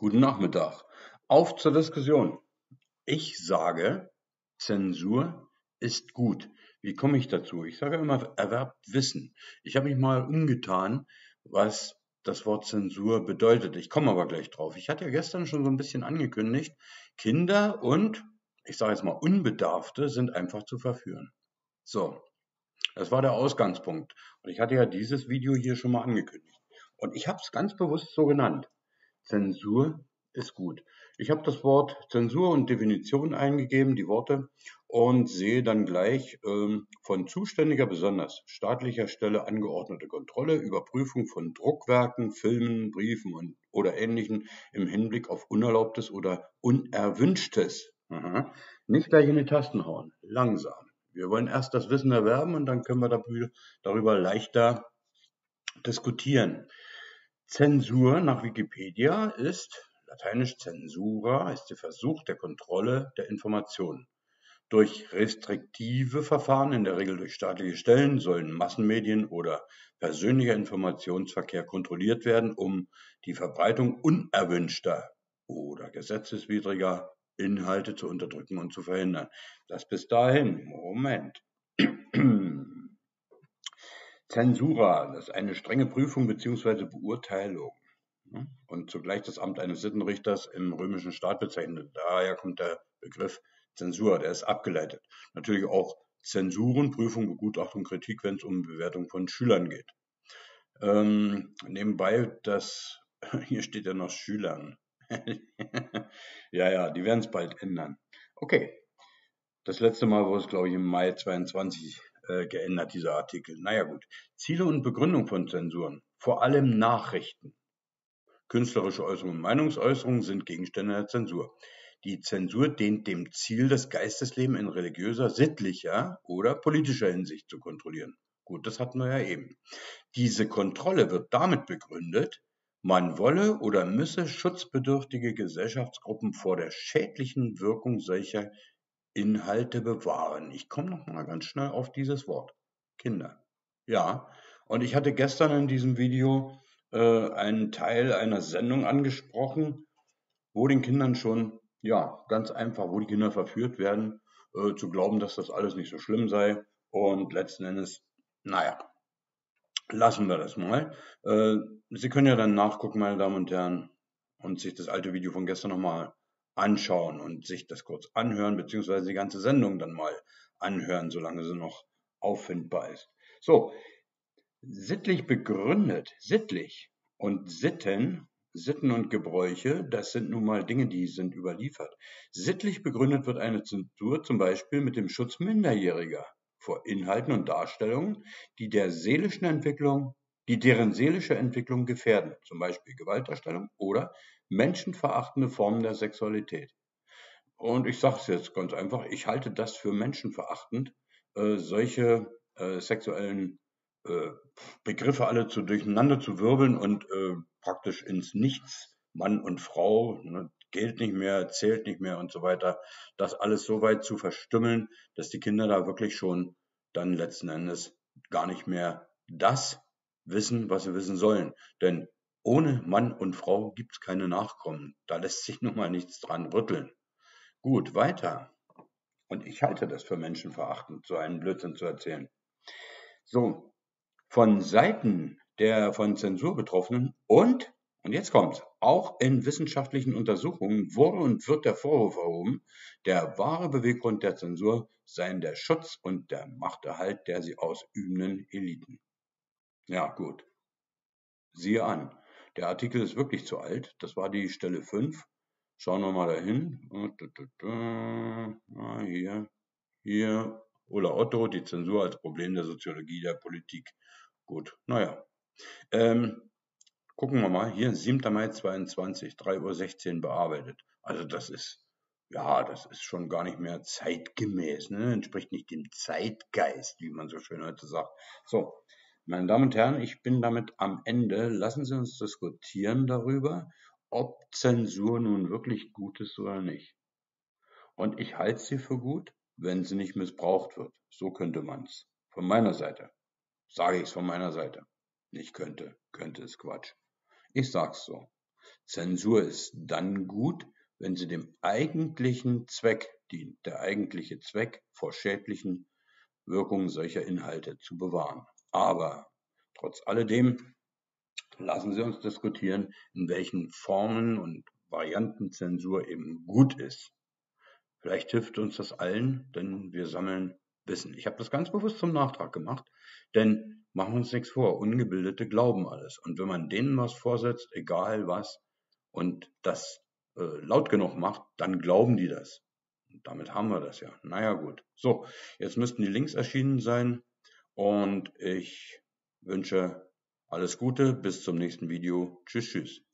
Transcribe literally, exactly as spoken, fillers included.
Guten Nachmittag. Auf zur Diskussion. Ich sage, Zensur ist gut. Wie komme ich dazu? Ich sage immer, erwerbt Wissen. Ich habe mich mal umgetan, was das Wort Zensur bedeutet. Ich komme aber gleich drauf. Ich hatte ja gestern schon so ein bisschen angekündigt, Kinder und, ich sage jetzt mal, Unbedarfte sind einfach zu verführen. So, das war der Ausgangspunkt. Und ich hatte ja dieses Video hier schon mal angekündigt. Und ich habe es ganz bewusst so genannt. Zensur ist gut. Ich habe das Wort Zensur und Definition eingegeben, die Worte, und sehe dann gleich ähm, von zuständiger, besonders staatlicher Stelle angeordnete Kontrolle, Überprüfung von Druckwerken, Filmen, Briefen und, oder Ähnlichem im Hinblick auf Unerlaubtes oder Unerwünschtes. Aha. Nicht gleich in die Tasten hauen, langsam. Wir wollen erst das Wissen erwerben und dann können wir darüber leichter diskutieren. Zensur nach Wikipedia ist, lateinisch censura, ist der Versuch der Kontrolle der Informationen. Durch restriktive Verfahren, in der Regel durch staatliche Stellen, sollen Massenmedien oder persönlicher Informationsverkehr kontrolliert werden, um die Verbreitung unerwünschter oder gesetzeswidriger Inhalte zu unterdrücken und zu verhindern. Das bis dahin, Moment. Zensura, das ist eine strenge Prüfung bzw. Beurteilung und zugleich das Amt eines Sittenrichters im römischen Staat bezeichnet. Daher kommt der Begriff Zensur, der ist abgeleitet. Natürlich auch Zensuren, Prüfung, Begutachtung, Kritik, wenn es um Bewertung von Schülern geht. Ähm, nebenbei, das hier steht ja noch Schülern. ja, ja, die werden es bald ändern. Okay, das letzte Mal war es, glaube ich, im Mai zweiundzwanzig geändert, dieser Artikel. Naja gut. Ziele und Begründung von Zensuren. Vor allem Nachrichten. Künstlerische Äußerungen und Meinungsäußerungen sind Gegenstände der Zensur. Die Zensur dient dem Ziel, das Geistesleben in religiöser, sittlicher oder politischer Hinsicht zu kontrollieren. Gut, das hatten wir ja eben. Diese Kontrolle wird damit begründet, man wolle oder müsse schutzbedürftige Gesellschaftsgruppen vor der schädlichen Wirkung solcher Inhalte bewahren. Ich komme noch mal ganz schnell auf dieses Wort. Kinder. Ja, und ich hatte gestern in diesem Video äh, einen Teil einer Sendung angesprochen, wo den Kindern schon, ja, ganz einfach, wo die Kinder verführt werden, äh, zu glauben, dass das alles nicht so schlimm sei. Und letzten Endes, naja, lassen wir das mal. Äh, Sie können ja dann nachgucken, meine Damen und Herren, und sich das alte Video von gestern noch mal anschauen und sich das kurz anhören, beziehungsweise die ganze Sendung dann mal anhören, solange sie noch auffindbar ist. So, sittlich begründet, sittlich und Sitten, Sitten und Gebräuche, das sind nun mal Dinge, die sind überliefert. Sittlich begründet wird eine Zensur zum Beispiel mit dem Schutz Minderjähriger vor Inhalten und Darstellungen, die der seelischen Entwicklung, die deren seelische Entwicklung gefährden, zum Beispiel Gewaltdarstellung oder menschenverachtende Formen der Sexualität. Und ich sage es jetzt ganz einfach, ich halte das für menschenverachtend, äh, solche äh, sexuellen äh, Begriffe alle zu durcheinander zu wirbeln und äh, praktisch ins Nichts, Mann und Frau, ne, gilt nicht mehr, zählt nicht mehr und so weiter, das alles so weit zu verstümmeln, dass die Kinder da wirklich schon dann letzten Endes gar nicht mehr das wissen, was sie wissen sollen. Denn ohne Mann und Frau gibt es keine Nachkommen. Da lässt sich nun mal nichts dran rütteln. Gut, weiter. Und ich halte das für menschenverachtend, so einen Blödsinn zu erzählen. So, von Seiten der von Zensur Betroffenen und, und jetzt kommt's, auch in wissenschaftlichen Untersuchungen wurde und wird der Vorwurf erhoben, der wahre Beweggrund der Zensur seien der Schutz und der Machterhalt der sie ausübenden Eliten. Ja, gut. Siehe an. Der Artikel ist wirklich zu alt. Das war die Stelle fünf. Schauen wir mal dahin. Ah, hier. Hier. Ulla Otto, die Zensur als Problem der Soziologie der Politik. Gut, naja. Ähm, gucken wir mal. Hier, siebter Mai zweiundzwanzig, drei Uhr sechzehn bearbeitet. Also das ist, ja, das ist schon gar nicht mehr zeitgemäß. Ne? Entspricht nicht dem Zeitgeist, wie man so schön heute sagt. So. Meine Damen und Herren, ich bin damit am Ende. Lassen Sie uns diskutieren darüber, ob Zensur nun wirklich gut ist oder nicht. Und ich halte sie für gut, wenn sie nicht missbraucht wird. So könnte man es. Von meiner Seite. Sage ich es von meiner Seite. Nicht könnte. Könnte ist Quatsch. Ich sage es so. Zensur ist dann gut, wenn sie dem eigentlichen Zweck dient, der eigentliche Zweck vor schädlichen Wirkungen solcher Inhalte zu bewahren. Aber trotz alledem lassen Sie uns diskutieren, in welchen Formen und Varianten Zensur eben gut ist. Vielleicht hilft uns das allen, denn wir sammeln Wissen. Ich habe das ganz bewusst zum Nachtrag gemacht, denn machen wir uns nichts vor, Ungebildete glauben alles. Und wenn man denen was vorsetzt, egal was, und das äh, laut genug macht, dann glauben die das. Und damit haben wir das ja. Naja gut. So, jetzt müssten die Links erschienen sein und ich wünsche alles Gute, bis zum nächsten Video. Tschüss, tschüss.